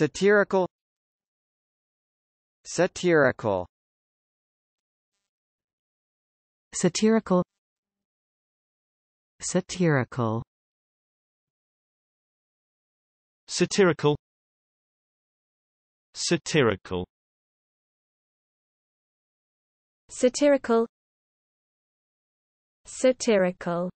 Satirical, satirical, satirical, satirical, satirical, satirical, satirical, satirical.